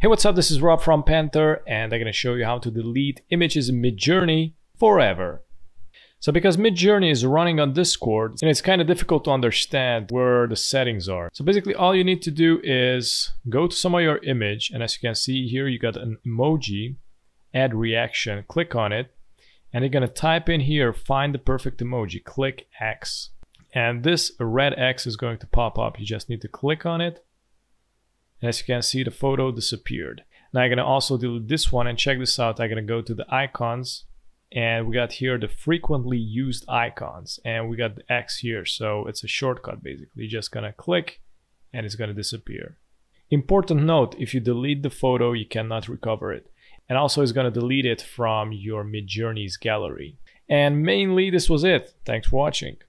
Hey, what's up? This is Rob from Panter, and I'm going to show you how to delete images in Midjourney forever. So because Midjourney is running on Discord, and it's kind of difficult to understand where the settings are. So basically all you need to do is go to some of your image, and as you can see here, you got an emoji, add reaction, click on it, and you're gonna type in here, find the perfect emoji, click X. And this red X is going to pop up. You just need to click on it. And as you can see, the photo disappeared. Now I'm gonna also delete this one, and check this out. I'm gonna go to the icons, and we got here the frequently used icons, and we got the X here, so it's a shortcut basically. You're just gonna click and it's gonna disappear. Important note, if you delete the photo, you cannot recover it. And also it's gonna delete it from your Midjourney's gallery. And mainly this was it. Thanks for watching.